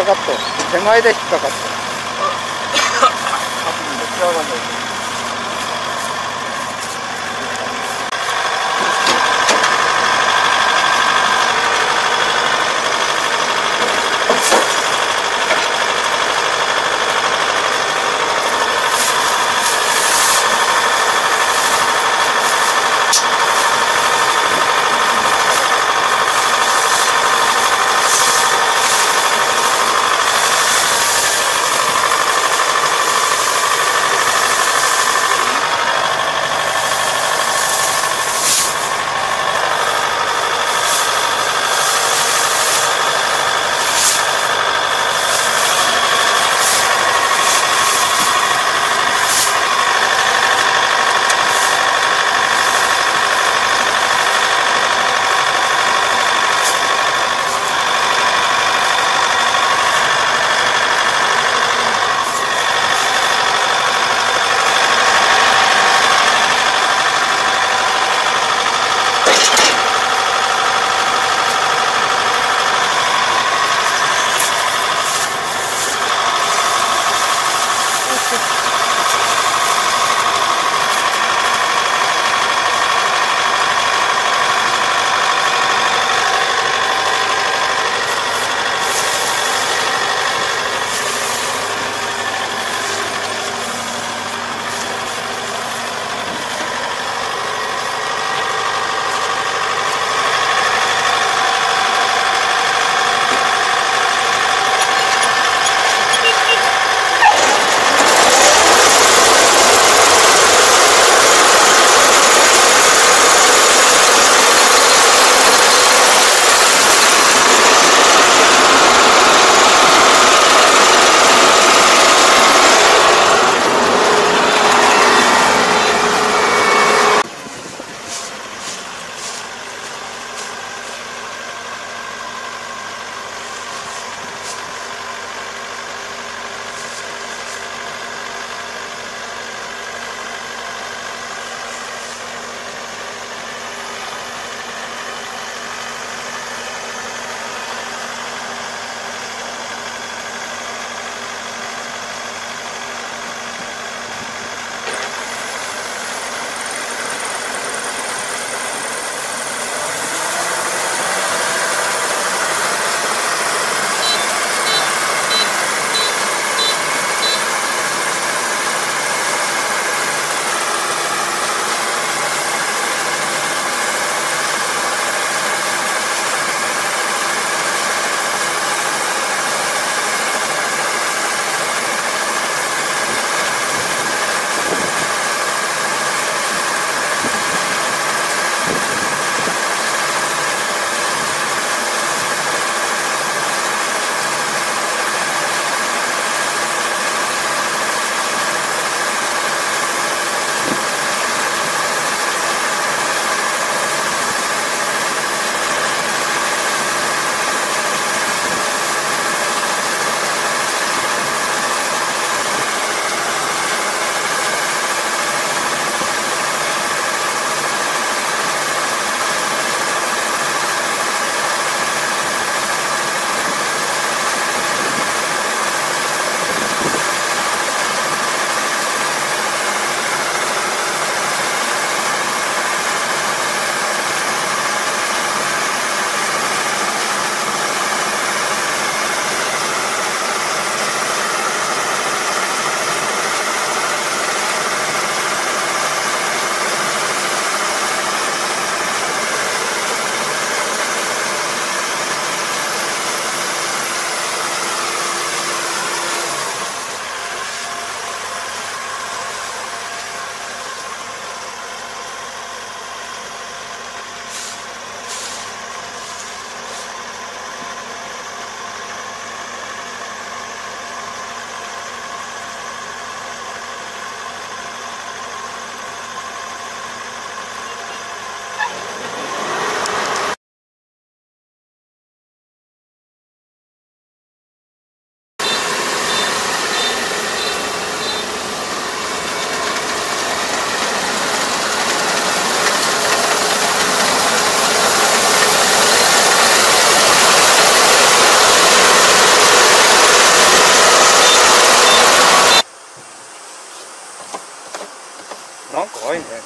っかかった。手前で引っかかった。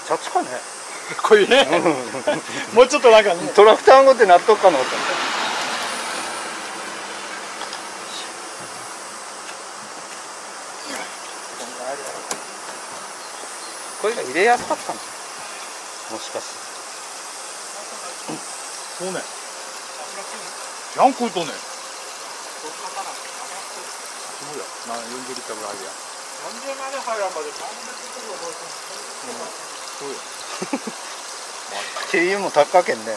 シャツかね、こういうねもうちょっとなんか、ね、トラクターごって納得かなと思った。これが入れやすかったんですよ、もしかして、うん、そうね、ジャンクとね、そうや、40リッターぐらいあるや、40まで入らんまで、そうや、軽油も高けんね、う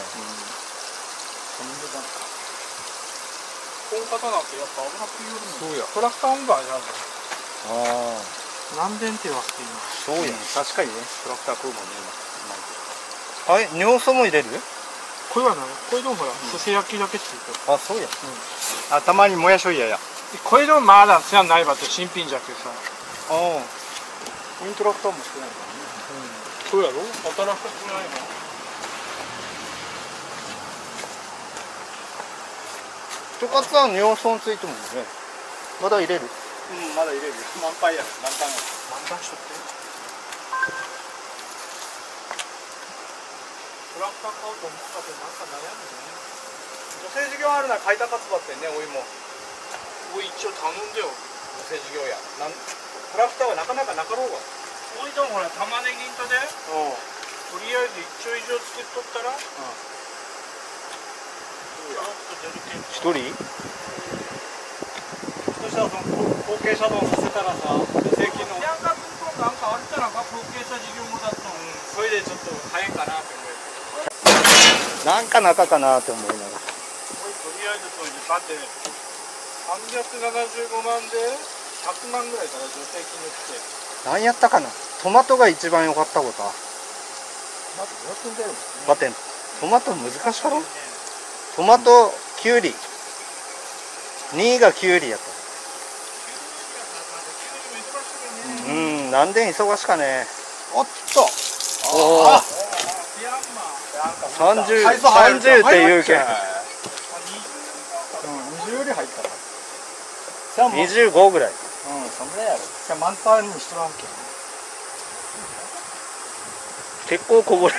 ん、この方なんてやっぱ危なく言うの、そうや、トラクターオンバーじゃん、ああ。何電って言わせていいの？そうや、確かにね、トラクター食うもんね、今。あれ、尿素も入れる？これはな、これでもほら、そして焼きだけって言うと。あ、そうや。あ、たまにもやしをいやや。これでもまだ、せやないばって新品じゃけさ。ああ。イントラクターもしてないからね。そうやろ？働かせてないの？トカツは尿素についてもね、まだ入れる？うん、まだ入れるよ。満杯や。満タンや。満タンしとって。トラクター買おうと思ったけど、なんか悩んでね。女性事業あるなら買いたかつばってね、おいも。おい一応頼んでよ。女性事業や。なんトラクターはなかなかなかろうが。おいでもほら、玉ねぎんとで。とりあえず一丁以上作っとったら。一人？後継者丼させたらさ、税金の親方とかなんかあったら後継者事業もだったの、うん、それでちょっと早いかなって思う。なんか中かなって思いながら、とりあえずそれでだって375万で100万ぐらいから助成金に来て、何やったかな、トマトが一番良かったこと。バテントマト難しかろ、トマトキュウリ、2位がキュウリやった。うん、なんで忙しかね。おっと。おお。30っていうけん。20より入ったから。25ぐらい。うん、そんぐらいやろ。じゃ満タンにしとらんけん。結構こぼれ。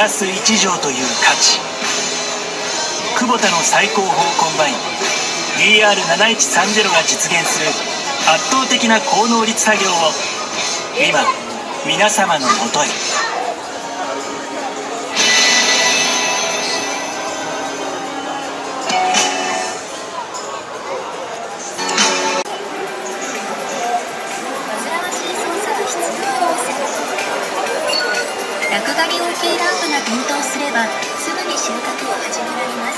+1乗という価値。クボタの最高峰コンバイン DR7130 が実現する圧倒的な高能率作業を今皆様のもとへ。角刈り OK ランプが点灯すればすぐに収穫を始められます。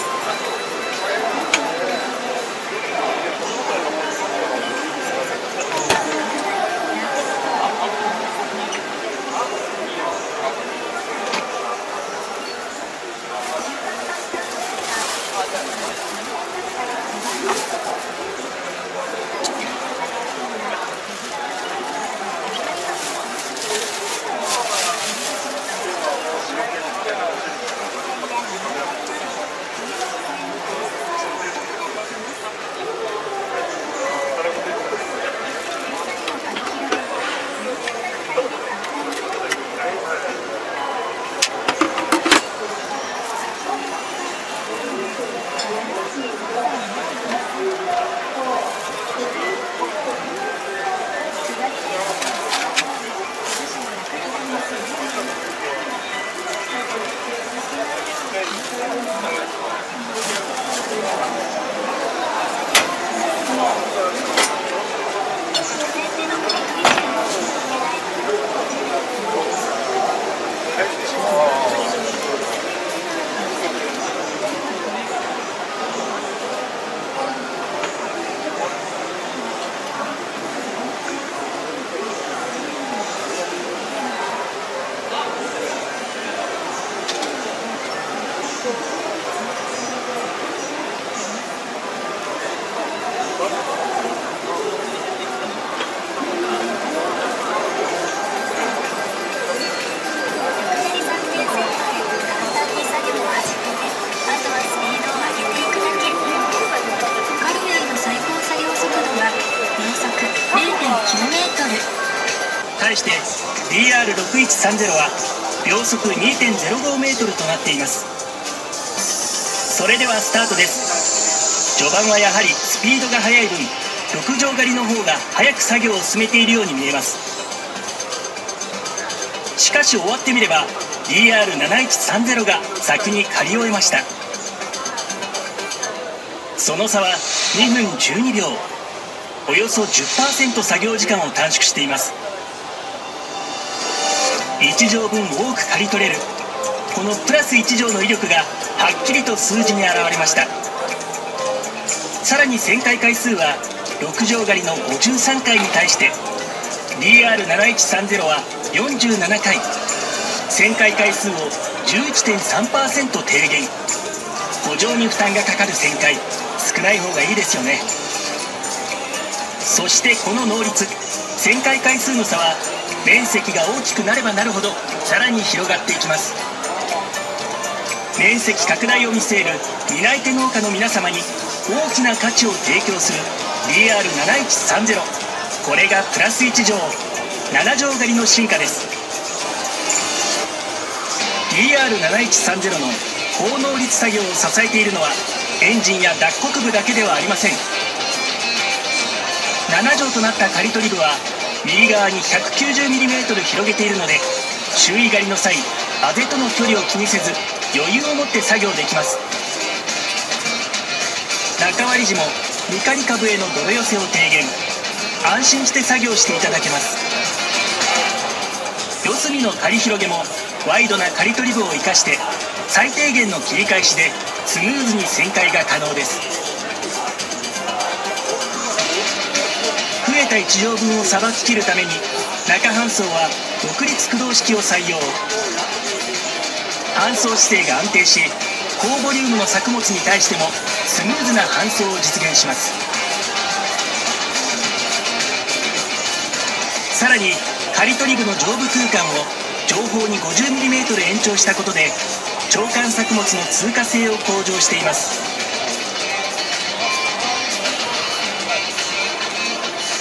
対して DR6130 は秒速 2.05 メートルとなっています。それではスタートです。序盤はやはりスピードが速い分6畳狩りの方が早く作業を進めているように見えます。しかし終わってみれば DR7130 が先に狩り終えました。その差は2分12秒、およそ 10% 作業時間を短縮しています。1畳分多く刈り取れるこの+1畳の威力がはっきりと数字に表れました。さらに旋回回数は6畳狩りの53回に対して DR7130 は47回、旋回回数を 11.3% 低減。補助に負担がかかる旋回、少ない方がいいですよね。そしてこの能率、旋回回数の差は面積が大きくなればなるほどさらに広がっていきます。面積拡大を見据える担い手農家の皆様に大きな価値を提供する DR7130、 これが+1畳7畳狩りの進化です。 DR7130 の高能率作業を支えているのはエンジンや脱穀部だけではありません。7畳となった刈り取り部は右側に 190mm 広げているので、周囲狩りの際あぜとの距離を気にせず余裕を持って作業できます。中割り時も未刈り株への泥寄せを低減、安心して作業していただけます。四隅の刈り広げもワイドな刈り取り部を生かして最低限の切り返しでスムーズに旋回が可能です。1畳分をさばききるために中搬送は独立駆動式を採用。搬送姿勢が安定し高ボリュームの作物に対してもスムーズな搬送を実現します。さらに刈取部の上部空間を上方に 50mm 延長したことで長管作物の通過性を向上しています。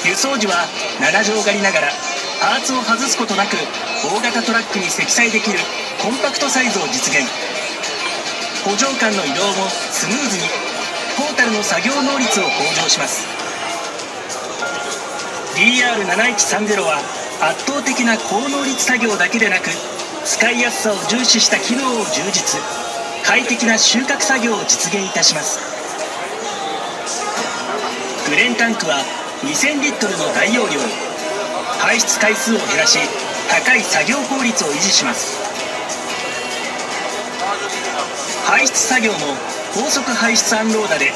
輸送時は7畳狩りながらパーツを外すことなく大型トラックに積載できるコンパクトサイズを実現。補助間の移動もスムーズに、トータルの作業能率を向上します。 DR7130 は圧倒的な高能率作業だけでなく、使いやすさを重視した機能を充実、快適な収穫作業を実現いたします。グレンタンクは2000リットルの大容量、排出回数を減らし高い作業効率を維持します。排出作業も高速排出アンローダで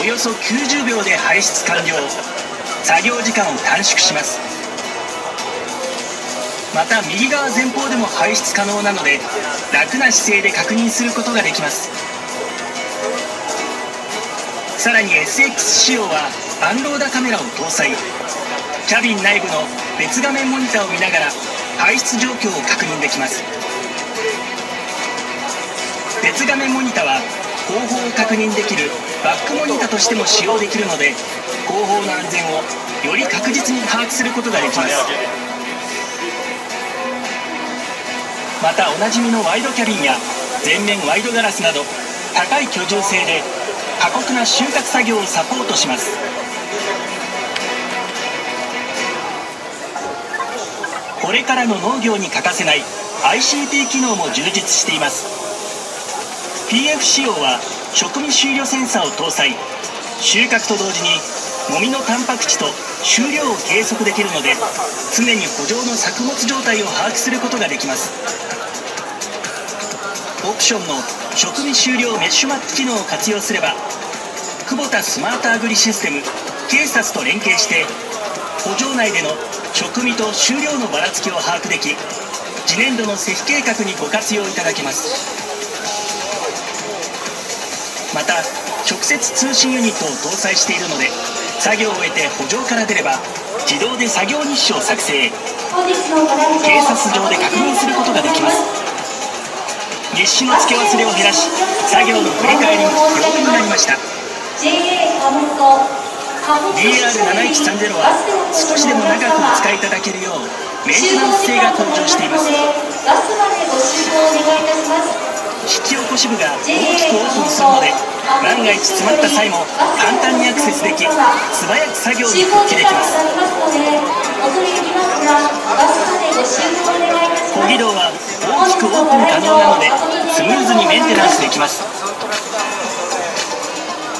およそ90秒で排出完了、作業時間を短縮します。また右側前方でも排出可能なので、楽な姿勢で確認することができます。さらに SX 仕様はアンローダカメラを搭載、キャビン内部の別画面モニターを見ながら排出状況を確認できます。別画面モニタは後方を確認できるバックモニタとしても使用できるので、後方の安全をより確実に把握することができます。またおなじみのワイドキャビンや全面ワイドガラスなど、高い居住性で過酷な収穫作業をサポートします。これからの農業に欠かせない ICT 機能も充実しています。 PF 仕様は食味終了センサーを搭載、収穫と同時にもみのタンパク質と収量を計測できるので、常に圃場の作物状態を把握することができます。オプションの食味終了メッシュマップ機能を活用すれば、クボタスマートアグリシステム警察と連携して圃場内での食味と収量のばらつきを把握でき、次年度の施肥計画にご活用いただけます。また直接通信ユニットを搭載しているので、作業を終えて圃場から出れば自動で作業日誌を作成、警察上で確認することができます。日誌の付け忘れを減らし、作業の振り返りも手軽になりました。 DR7130 は少しでも長くお使いいただけるようメンテナンス性が向上しています。引き起こし部が大きくオープンするので、万が一詰まった際も簡単にアクセスでき、素早く作業に復帰できます。小移動は大きくオープン可能なので、スムーズにメンテナンスできます。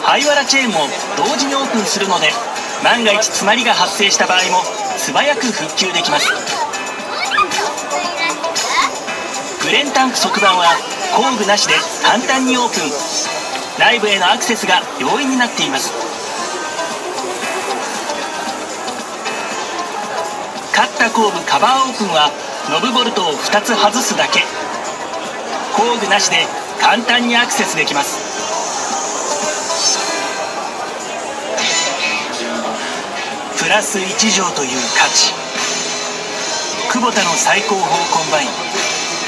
灰原チェーンも同時にオープンするので、万が一詰まりが発生した場合も素早く復旧できます。グレンタンク側板は工具なしで簡単にオープン、内部へのアクセスが容易になっています。カッタ工部カバーオープンはノブボルトを2つ外すだけ、工具なしで簡単にアクセスできます。プラス1畳という価値、クボタの最高峰コンバイン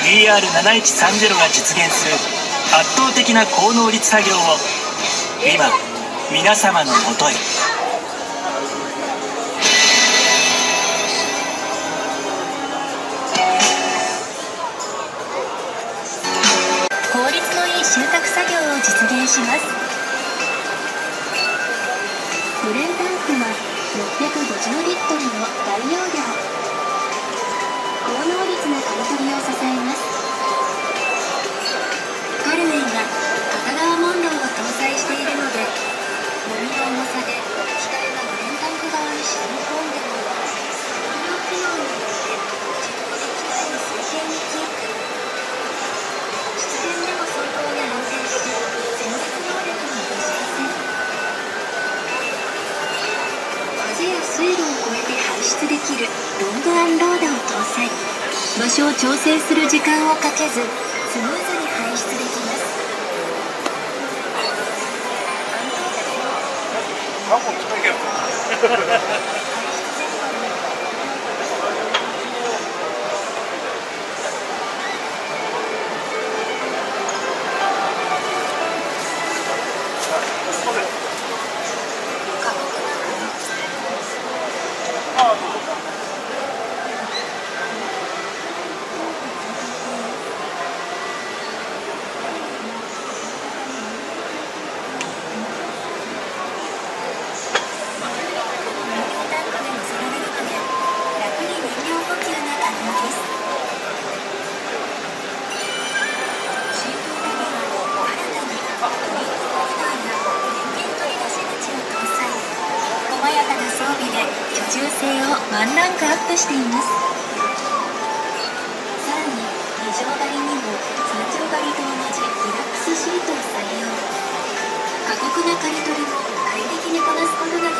DR7130 が実現する圧倒的な高能率作業を今皆様のもとへ。効率のいい収穫作業を実現します。グレンタンクは650リットルの大容量、高能率の刈り取りを支えます。カルメンが片側モンローを搭載しているので、もみの重さで機械がグレンタンク側に沈み込んでも専用機能によって自動で機械の水平にキープ、湿原でも相当に安定して洗濯能力も落ちません。風や水路を越えて排出できるロングアンローダーを搭載、場所を調整する時間をかけずスムーズに排出できます。ワンランクアップしています。さらに2畳張りにも3畳張りと同じリラックスシートを採用。過酷な刈り取りも快適にこなすことができます。